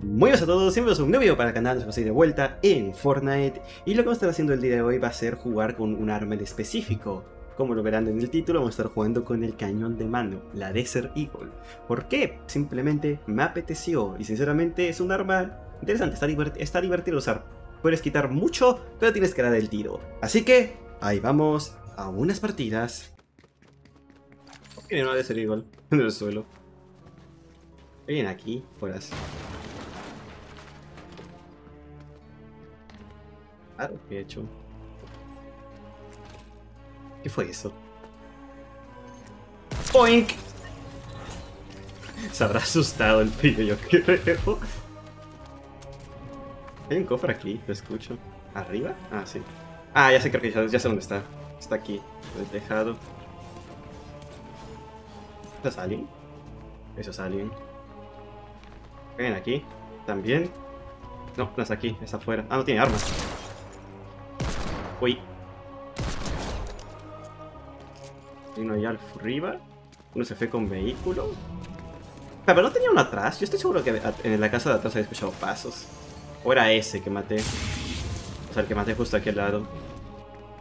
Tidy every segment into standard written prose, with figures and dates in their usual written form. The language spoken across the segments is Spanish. Muy buenas a todos, siempre es un nuevo video para el canal, nos vamos a ir de vuelta en Fortnite. Y lo que vamos a estar haciendo el día de hoy va a ser jugar con un arma en específico. Como lo verán en el título, vamos a estar jugando con el cañón de mano, la Desert Eagle. ¿Por qué? Simplemente me apeteció y sinceramente es un arma interesante, está divertido usar. Puedes quitar mucho, pero tienes que dar el tiro. Así que ahí vamos a unas partidas. Viene una Desert Eagle en el suelo. Vienen aquí, horas. Claro, de hecho. ¿Qué fue eso? ¡Poink! Se habrá asustado el pillo, yo creo. Hay un cofre aquí, lo escucho. ¿Arriba? Ah, sí. Ah, ya sé, creo que ya sé dónde está. Está aquí, en el tejado. ¿Eso es alguien? Eso es alguien. Ven aquí. También. No, no es aquí, es afuera. Ah, no tiene armas. Uy. Hay uno allá arriba. Uno se fue con vehículo. Pero no tenía uno atrás. Yo estoy seguro que en la casa de atrás había escuchado pasos. O era ese que maté. O sea, el que maté justo aquí al lado.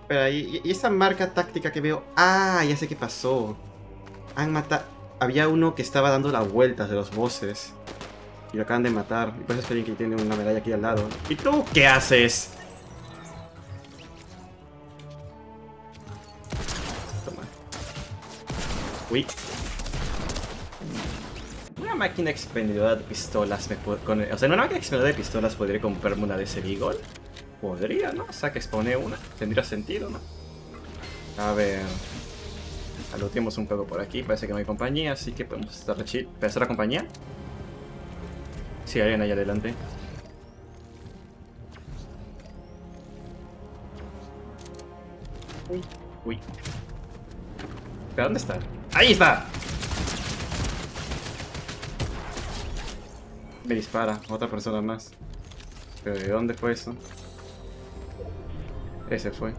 Pero ahí. ¿Y esa marca táctica que veo? Ah, ya sé qué pasó. Han matado. Había uno que estaba dando las vueltas de los bosses. Y lo acaban de matar. Y por eso es que tiene una medalla aquí al lado. ¿Y tú qué haces? Uy. Una máquina expendedora de pistolas o sea, en una máquina expendedora de pistolas podría comprarme una de ese Eagle. Podría, ¿no? O sea, que expone una. Tendría sentido, ¿no? A ver. Alutemos un poco por aquí. Parece que no hay compañía, así que podemos estar chill. ¿Pero será compañía? Sí, hay alguien ahí adelante. Uy. Uy. ¿Pero dónde está? ¡Ahí está! Me dispara otra persona más. ¿Pero de dónde fue eso? Ese fue.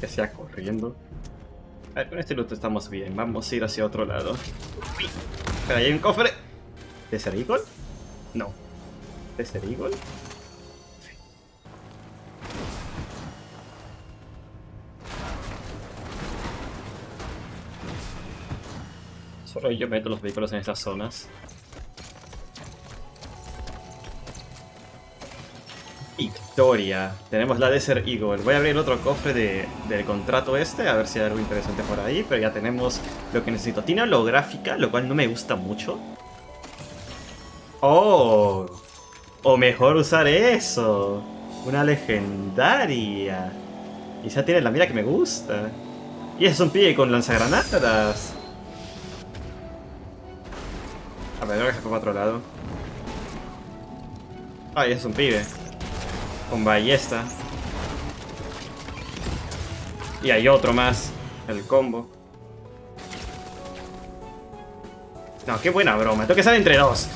Que sea corriendo. A ver, con este loot estamos bien. Vamos a ir hacia otro lado. Pero ahí hay un cofre. ¿Desert Eagle? No. ¿Desert Eagle? Solo yo meto los vehículos en estas zonas. Victoria. Tenemos la Desert Eagle. Voy a abrir otro cofre del contrato este, a ver si hay algo interesante por ahí. Pero ya tenemos lo que necesito. Tiene holográfica, lo cual no me gusta mucho. ¡Oh! O mejor usar eso. Una legendaria. Y ya tiene la mira que me gusta. Y eso es un pie con lanzagranadas. A ver, creo que se fue para otro lado. Ay, es un pibe. Con ballesta. Y hay otro más. El combo. No, qué buena broma. Tengo que salir entre dos.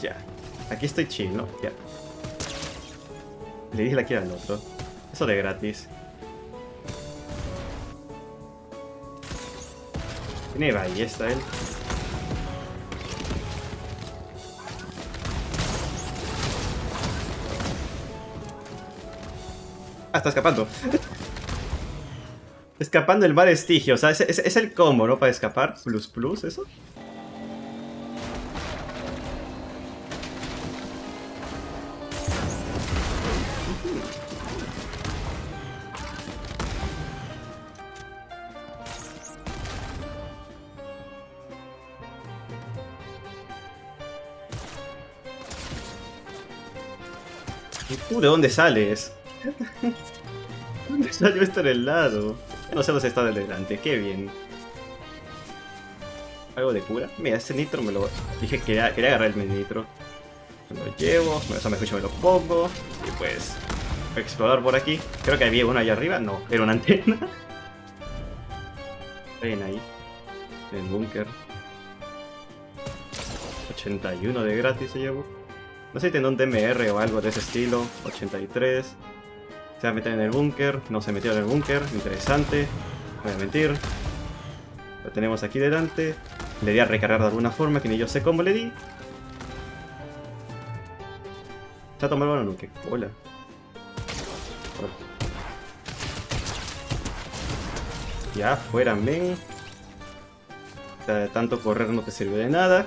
Ya. Aquí estoy chill, ¿no? Ya. Le dije la quiero al otro. Eso de gratis. Tiene ballesta él. Ah, está escapando. Escapando el mal estigio. O sea, es el combo, ¿no? Para escapar. Plus, plus, eso. ¿Y tú de dónde sales? ¿Dónde salió esto en el lado? Ya no sé dónde está delante, qué bien. ¿Algo de cura? Mira, ese nitro me lo... Dije que quería agarrar el nitro. Me lo llevo, eso me escucho, me lo pongo. Y pues... explorar por aquí. Creo que había uno allá arriba. No, era una antena. Ven ahí. En el búnker. 81 de gratis se llevó. No sé si tendrá un DMR o algo de ese estilo. 83. Se va a meter en el búnker. No se metió en el búnker. Interesante. No voy a mentir. Lo tenemos aquí delante. Le di a recargar de alguna forma, que ni yo sé cómo le di. Ya tomó el Nuka Cola. Ya, fuera, men. Tanto correr no te sirve de nada.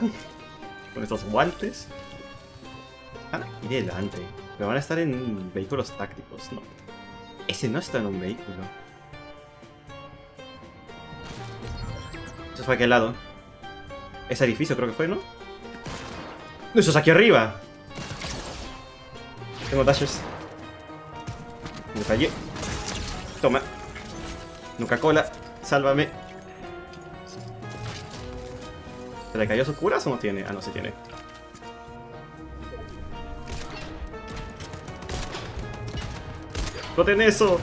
Con estos guantes. Ah, y delante. Pero van a estar en vehículos tácticos, no. Ese no está en un vehículo. Eso fue a aquel lado. Ese edificio creo que fue, ¿no? ¡No, eso es aquí arriba! Tengo dashes. Me fallé. Toma. Nuka Cola, sálvame. ¿Se le cayó su cura o no tiene? Ah, no, se tiene. ¡Exploten eso!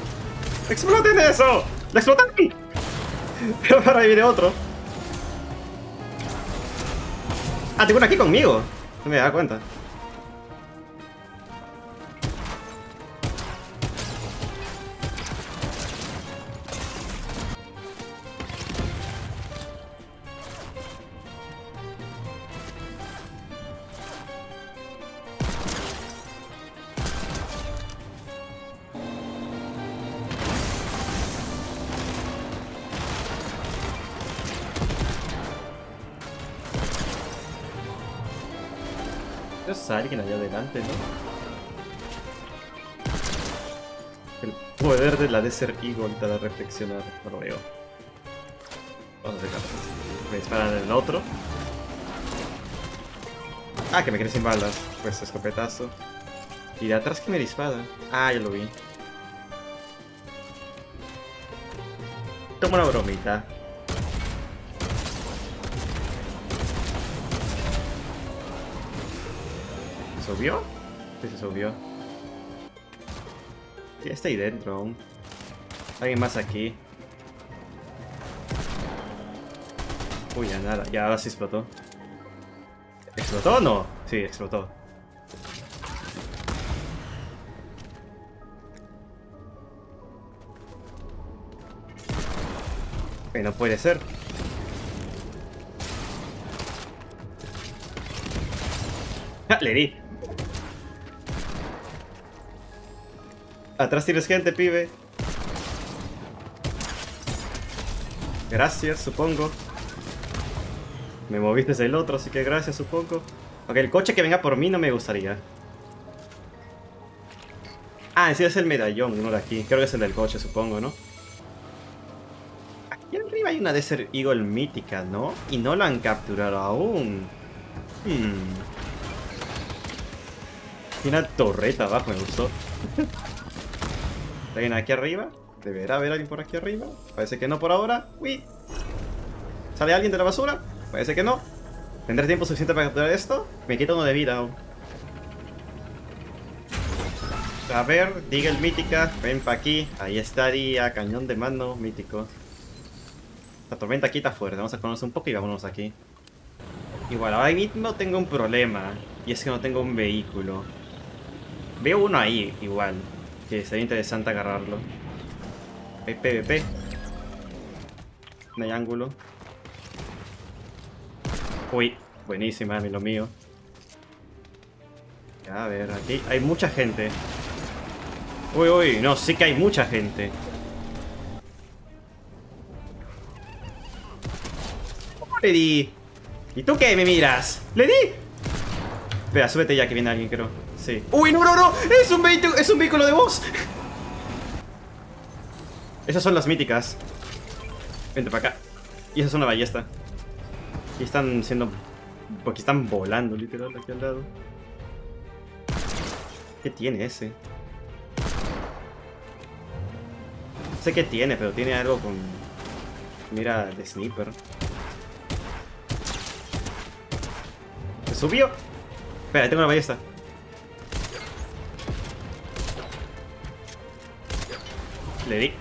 ¡Exploten eso! ¡La explotaron! Pero ahora viene otro. Ah, tengo uno aquí conmigo. No me da cuenta. Alguien allá adelante, ¿no? El poder de la Desert Eagle te da a reflexionar. No lo veo. Vamos a dejarlo. Me disparan en el otro. Ah, que me quedé sin balas. Pues escopetazo. Y de atrás que me dispara. Ah, ya lo vi. Toma una bromita. ¿Se subió? Sí, se subió. Ya está ahí dentro aún. Alguien más aquí. Uy, ya nada. Ya ahora sí explotó. ¿Explotó o no? Sí, explotó. No puede ser. ¡Ja! Le di. Atrás tienes gente, pibe. Gracias, supongo. Me moviste desde el otro, así que gracias, supongo. Ok, el coche que venga por mí no me gustaría. Ah, ese es el medallón, no de aquí. Creo que es el del coche, supongo, ¿no? Aquí arriba hay una Desert Eagle mítica, ¿no? Y no la han capturado aún. Y una torreta abajo, me gustó. ¿Hay alguien aquí arriba? ¿Deberá haber alguien por aquí arriba? Parece que no por ahora. ¡Uy! ¿Sale alguien de la basura? Parece que no. ¿Tendré tiempo suficiente para capturar esto? Me quito uno de vida aún. A ver, Deagle mítica. Ven pa' aquí. Ahí estaría. Cañón de mano mítico. La tormenta aquí está fuerte. Vamos a conocer un poco y vámonos aquí. Igual, ahora mismo tengo un problema. Y es que no tengo un vehículo. Veo uno ahí, igual. Que sería interesante agarrarlo. PvP. No hay ángulo. Uy, buenísima, lo mío. A ver, aquí hay mucha gente. Uy, uy, no, sí que hay mucha gente. ¿Cómo le di? ¿Y tú qué me miras? ¡Le di! Espera, súbete ya que viene alguien, creo. Sí. ¡Uy, no, no, no! ¡Es un vehículo de voz! Esas son las míticas. Vente para acá. Y esas son la ballesta. Y están siendo... Porque están volando, literal, aquí al lado. ¿Qué tiene ese? No sé qué tiene, pero tiene algo con... Mira, de sniper. ¿Se subió? Espera, tengo una ballesta. Le di.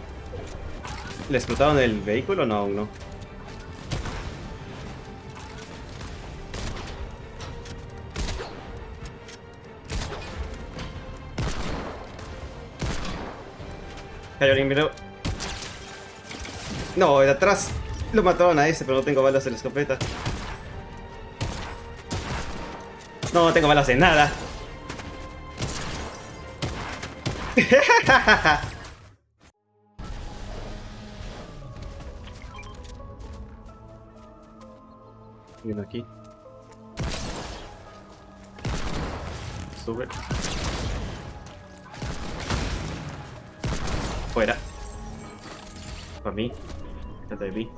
¿Le explotaron el vehículo? No, aún no. Cayó alguien, pero... No, de atrás. Lo mataron a ese, pero no tengo balas en la escopeta. No, no tengo balas en nada. Viene aquí. Sube. Fuera. Para mí. Trata de mí.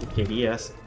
¿Qué querías?